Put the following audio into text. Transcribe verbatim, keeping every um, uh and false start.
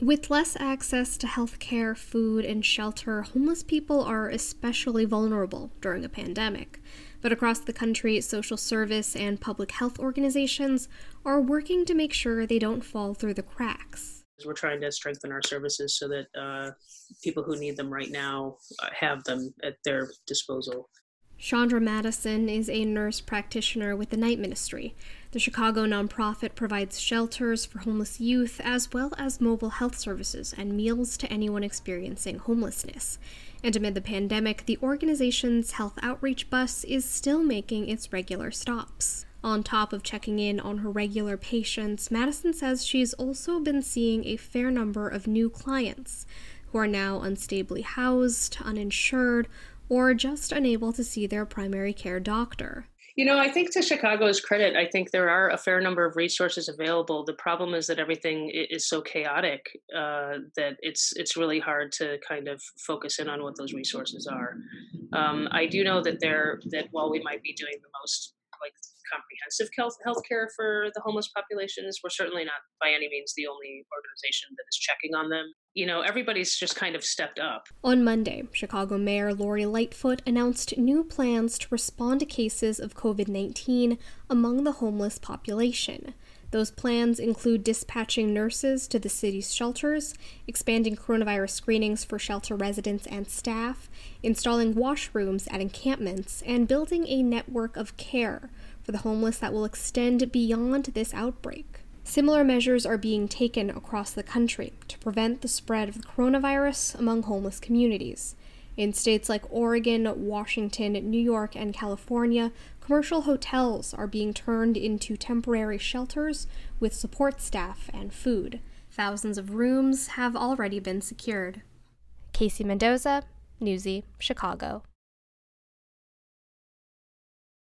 With less access to healthcare, food, and shelter, homeless people are especially vulnerable during a pandemic. But across the country, social service and public health organizations are working to make sure they don't fall through the cracks. We're trying to strengthen our services so that uh, people who need them right now uh, have them at their disposal. Chandra Matteson is a nurse practitioner with the Night Ministry. The Chicago nonprofit provides shelters for homeless youth as well as mobile health services and meals to anyone experiencing homelessness. And amid the pandemic, the organization's health outreach bus is still making its regular stops. On top of checking in on her regular patients, Matteson says she's also been seeing a fair number of new clients who are now unstably housed, uninsured, or just unable to see their primary care doctor. You know, I think to Chicago's credit, I think there are a fair number of resources available. The problem is that everything is so chaotic uh, that it's it's really hard to kind of focus in on what those resources are. Um, I do know that there that while we might be doing the most like comprehensive health care for the homeless populations, we're certainly not by any means the only organization that is checking on them. You know, everybody's just kind of stepped up. On Monday, Chicago Mayor Lori Lightfoot announced new plans to respond to cases of COVID nineteen among the homeless population. Those plans include dispatching nurses to the city's shelters, expanding coronavirus screenings for shelter residents and staff, installing washrooms at encampments, and building a network of care for the homeless that will extend beyond this outbreak. Similar measures are being taken across the country to prevent the spread of the coronavirus among homeless communities. In states like Oregon, Washington, New York, and California, commercial hotels are being turned into temporary shelters with support staff and food. Thousands of rooms have already been secured. Casey Mendoza, Newsy, Chicago.